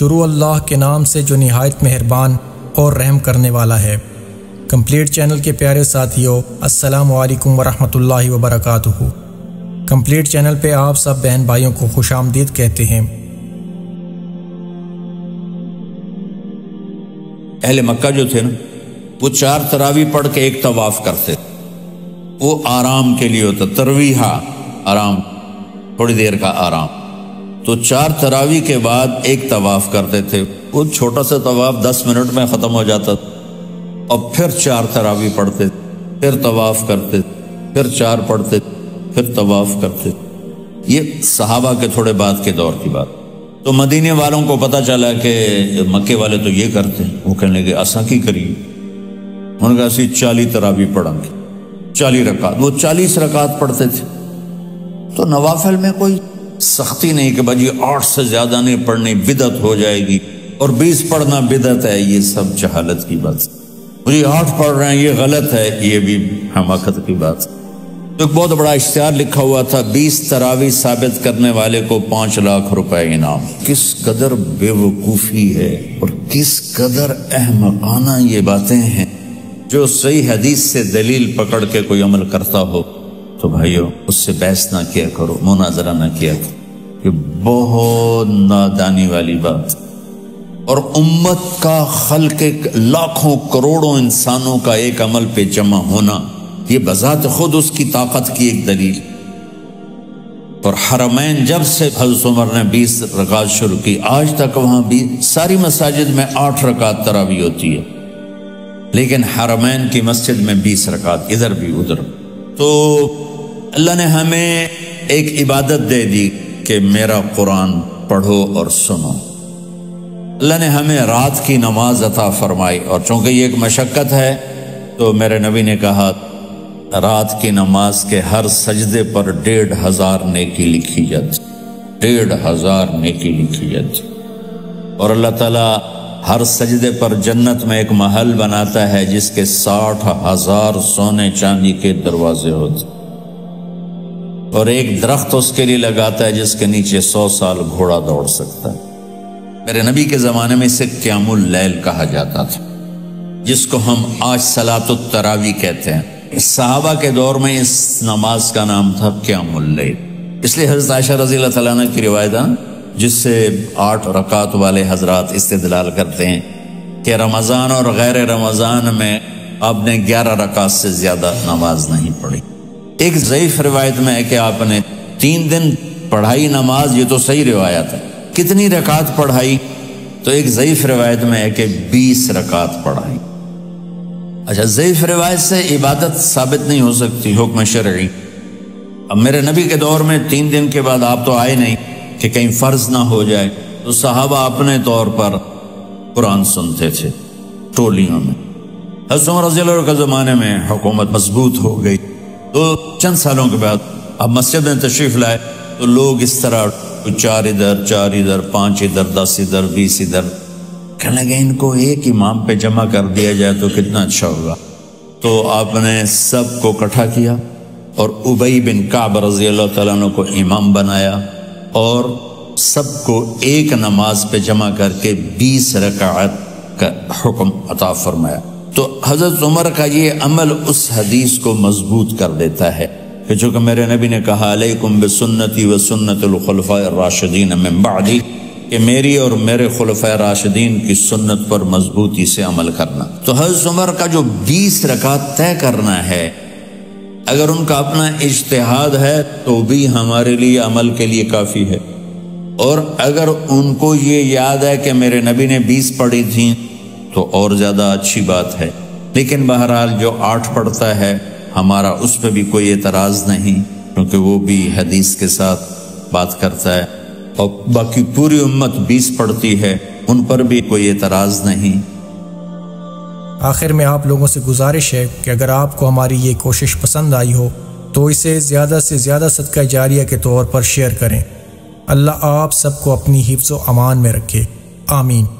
शुरू अल्लाह के नाम से जो नहायत मेहरबान और रहम करने वाला है। कंप्लीट चैनल के प्यारे साथियों, अस्सलाम वालेकुम वरहमतुल्लाहि वबरकातुहू। कंप्लीट चैनल पे आप सब बहन भाइयों को खुशामदीद कहते हैं। अहले मक्का जो थे ना, वो 4 तरावी पढ़ के 1 तवाफ करते, वो आराम के लिए होता, तरवीहा आराम, थोड़ी देर का आराम। तो 4 तरावी के बाद 1 तवाफ करते थे, वो छोटा सा तवाफ 10 मिनट में ख़त्म हो जाता और फिर 4 तरावी पढ़ते, फिर तवाफ करते, फिर 4 पढ़ते, फिर तवाफ करते। ये सहाबा के थोड़े बाद के दौर की बात। तो मदीने वालों को पता चला कि मक्के वाले तो ये करते हैं, वो कहने लगे असा की करिए। उन्होंने कहा असी 40 तरावी पढ़ेंगे, 40 रकात। वो 40 रकात पढ़ते थे। तो नवाफिल में कोई सख्ती नहीं कि भाजी 8 से ज़्यादा नहीं पढ़नी, बिदत हो जाएगी, और 20 पढ़ना बिदत है, ये सब जहालत की बात। मुझे 8 पढ़ रहे हैं ये गलत है, ये भी हमाकत की बात। तो एक बहुत बड़ा इश्तिहार लिखा हुआ था, 20 तरावी साबित करने वाले को 5 लाख रुपए इनाम। किस कदर बेवकूफ़ी है और किस कदर अहमकाना ये बातें हैं। जो सही हदीस से दलील पकड़ के कोई अमल करता हो तो भाइयों उससे बहस ना किया करो, मुनाजरा ना किया करो। ये बहुत नादानी वाली बात। और उम्मत का खल्क लाखों करोड़ों इंसानों का एक अमल पे जमा होना, ये बजात खुद उसकी ताकत की एक दलील। और हरमैन जब से हज़रत उमर ने 20 रकात शुरू की, आज तक वहाँ भी सारी मसाजिद में 8 रकात तरावी होती है, लेकिन हरमैन की मस्जिद में 20 रकात, इधर भी उधर। तो अल्लाह ने हमें एक इबादत दे दी कि मेरा कुरान पढ़ो और सुनो। अल्लाह ने हमें रात की नमाज अता फरमाई, और चूंकि ये एक मशक्क़त है तो मेरे नबी ने कहा रात की नमाज के हर सजदे पर 1500 नेकी लिखी जाती, 1500 नेकी लिखी जाती। और अल्लाह ताला हर सजदे पर जन्नत में एक महल बनाता है जिसके 60,000 सोने चांदी के दरवाजे होते, और एक दरख्त उसके लिए लगाता है जिसके नीचे 100 साल घोड़ा दौड़ सकता है। मेरे नबी के ज़माने में इसे क़ियामुल लैल कहा जाता था, जिसको हम आज सलातुत तरावी कहते हैं। सहाबा के दौर में इस नमाज का नाम था क़ियामुल लैल। इसलिए हज़रत आयशा रज़ी अल्लाह तआला अन्हा की रिवायत है, जिससे 8 रकात वाले हजरात इस्तेदलाल करते हैं कि रमज़ान और गैर रमज़ान में आपने 11 रकात से ज़्यादा नमाज नहीं पढ़ी। एक ज़ईफ़ रिवायत में है कि आपने 3 दिन पढ़ाई नमाज, ये तो सही रिवायत है। कितनी रकात पढ़ाई? तो एक ज़ईफ़ रिवायत में है कि 20 रकात पढ़ाई। अच्छा, ज़ईफ़ रिवायत से इबादत साबित नहीं हो सकती, हुक्म शरई। अब मेरे नबी के दौर में 3 दिन के बाद आप तो आए नहीं कि कहीं फ़र्ज ना हो जाए, तो सहाबा अपने तौर पर कुरान सुनते थे टोलियों में। हज़रत उमर रज़ी अल्लाह के ज़माने में हुकूमत मजबूत हो गई, तो चंद सालों के बाद अब मस्जिद में तशरीफ़ लाए तो लोग इस तरह 4 इधर 4 इधर 5 इधर 10 इधर 20 इधर, कहने लगे इनको एक इमाम पे जमा कर दिया जाए तो कितना अच्छा होगा। तो आपने सबको इकट्ठा किया और उबई बिन काब रज़ी अल्लाह तआला अन्हु को इमाम बनाया, और सबको एक नमाज पे जमा करके 20 रकात का हुक्म अता फरमाया। तो हज़रत उमर का ये अमल उस हदीस को मजबूत कर देता है कि जो कि मेरे नबी ने कहा अलैकुम बिसुन्नती व सुन्नतुल खुलफाए राशिदीन मिन बअदी, कि मेरी और मेरे खुलफाए राशिदीन की सुन्नत पर मजबूती से अमल करना। तो हज़रत उमर का जो 20 रकात तय करना है, अगर उनका अपना इज्तिहाद है तो भी हमारे लिए अमल के लिए काफ़ी है, और अगर उनको ये याद है कि मेरे नबी ने 20 पढ़ी थी तो और ज़्यादा अच्छी बात है। लेकिन बहरहाल जो 8 पढ़ता है हमारा उस पर भी कोई एतराज़ नहीं, क्योंकि वो भी हदीस के साथ बात करता है। और बाकी पूरी उम्मत 20 पढ़ती है, उन पर भी कोई एतराज़ नहीं। आखिर में आप लोगों से गुजारिश है कि अगर आपको हमारी ये कोशिश पसंद आई हो तो इसे ज़्यादा से ज़्यादा सदका जारिया के तौर पर शेयर करें। अल्लाह आप सबको अपनी हिफ्ज़ो अमान में रखे। आमीन।